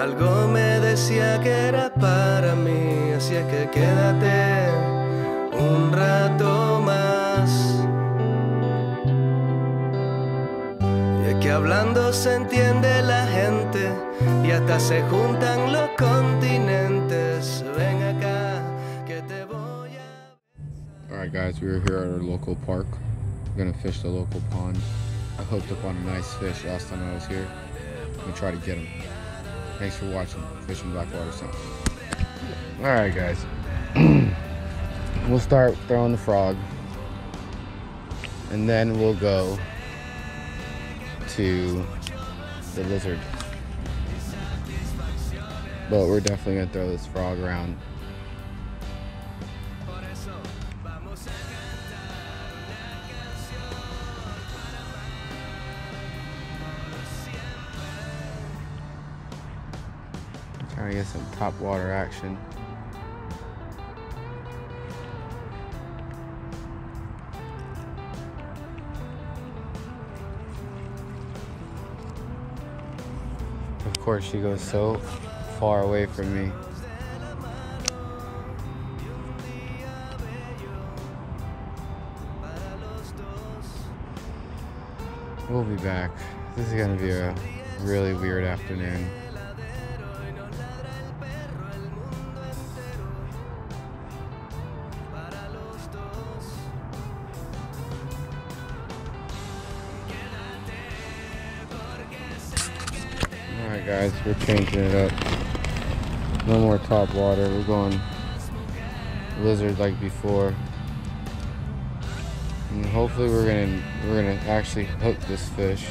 Algo me decía que era para mí, así es que quédate un rato más. Y es que hablando se entiende la gente y hasta se juntan los continentes. Ven acá que te voy a besar. Alright guys, we were here at our local park. We're gonna fish the local pond. I hooked up on a nice fish last time I was here. I'm gonna try to get him. Thanks for watching Fishing Black Water Sound. Alright guys, we'll start throwing the frog and then we'll go to the lizard. But we're definitely gonna throw this frog around. Trying to get some top water action. Of course, she goes so far away from me. We'll be back. This is gonna be a really weird afternoon. Alright guys, we're changing it up. No more top water, we're going lizard like before. And hopefully we're gonna actually hook this fish.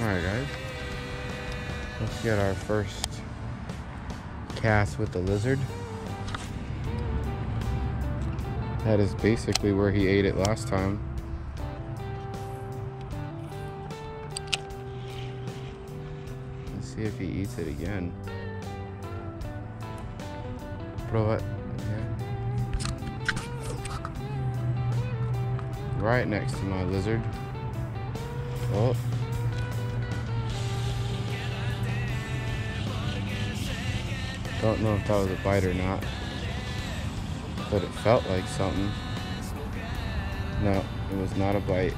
Alright guys, let's get our first cast with the lizard. That is basically where he ate it last time. Let's see if he eats it again. Bro, yeah. Right next to my lizard. Oh. Don't know if that was a bite or not, but it felt like something. No, it was not a bite.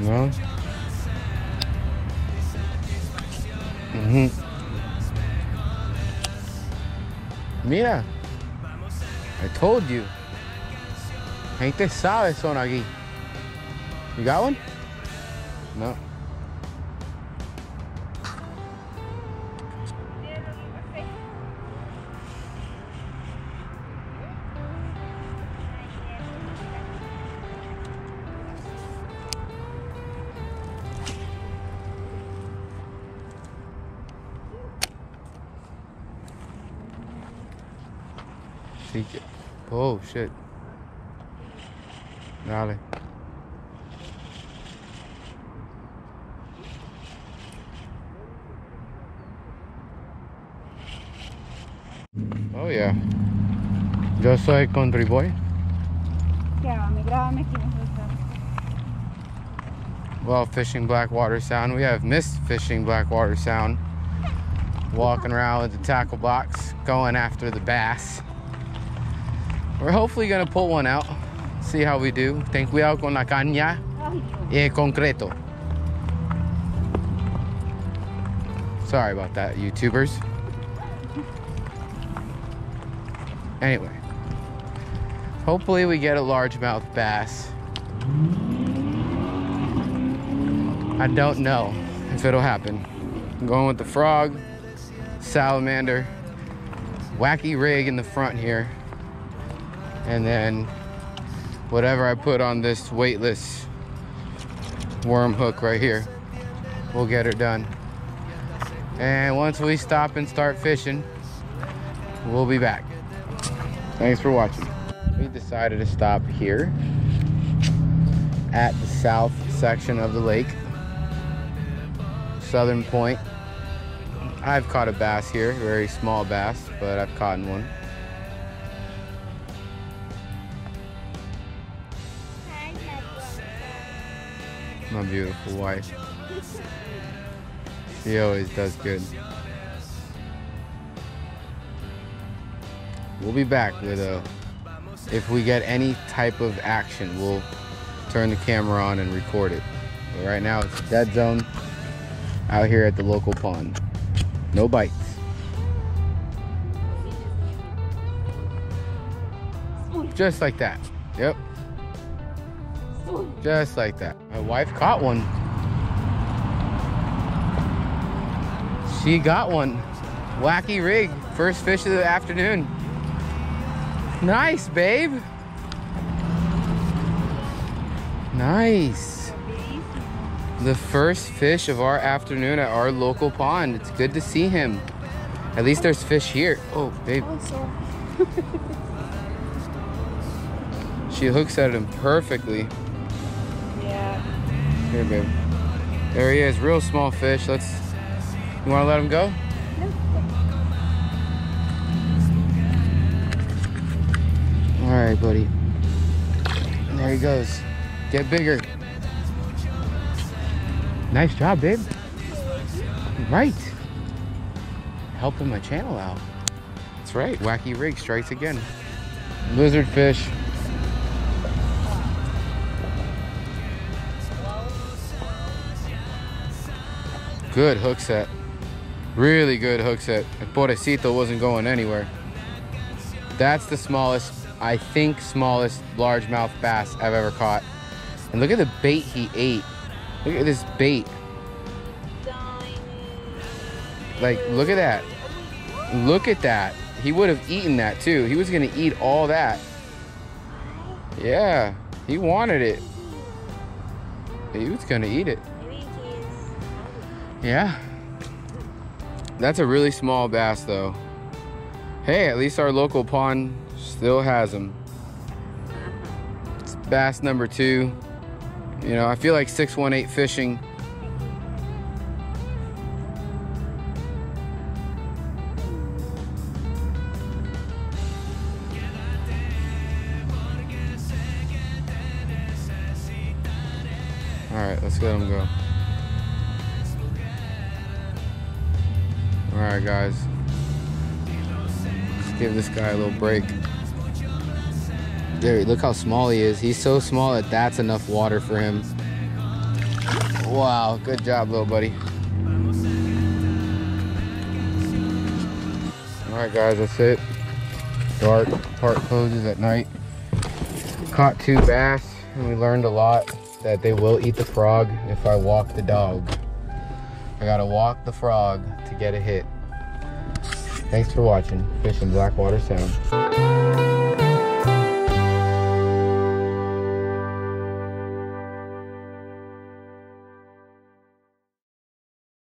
No? Mm-hmm. Mira, I told you. Gente sabe son aquí. You got one? No. Oh shit. Dale. Oh yeah. Yo soy country boy. Well, Fishing Black Water Sound. We have Miss Fishing Black Water Sound walking around with the tackle box going after the bass. We're hopefully gonna pull one out, see how we do. Ten cuidado con la caña y el concreto. Sorry about that, YouTubers. Anyway, hopefully we get a largemouth bass. I don't know if it'll happen. I'm going with the frog, salamander, wacky rig in the front here. and then whatever I put on this weightless worm hook right here will get her done. And once we stop and start fishing, we'll be back. Thanks for watching. We decided to stop here at the south section of the lake, southern point. I've caught a bass here, very small bass, but I've caught one. My beautiful wife. She always does good. We'll be back with a, if we get any type of action, we'll turn the camera on and record it. But right now it's a dead zone out here at the local pond. No bites. Just like that. Yep. Just like that. My wife caught one. She got one. Wacky rig. First fish of the afternoon. Nice, babe. Nice. The first fish of our afternoon at our local pond. It's good to see him. At least there's fish here. Oh, babe. She hooks at him perfectly. Yeah. Here, babe. There he is. Real small fish. Let's. You want to let him go? No. All right, buddy. And there he goes. Get bigger. Nice job, babe. Right. Helping my channel out. That's right. Wacky rig strikes again. Lizard fish. Good hook set. Really good hook set. El Pobrecito wasn't going anywhere. That's the smallest, I think, smallest largemouth bass I've ever caught. And look at the bait he ate. Look at this bait. Like, look at that. Look at that. He would have eaten that too. He was gonna eat all that. Yeah, he wanted it. He was gonna eat it. Yeah. That's a really small bass though. Hey, at least our local pond still has them. It's bass number 2. You know, I feel like 618 Fishing. All right, let's let him go. All right, guys. Let's give this guy a little break. There, look how small he is. He's so small that that's enough water for him. Wow, good job, little buddy. All right, guys, that's it. Dark, park closes at night. Caught 2 bass, and we learned a lot that they will eat the frog if I walk the dog. I gotta walk the frog to get a hit. Thanks for watching Fishing Black Water Sound.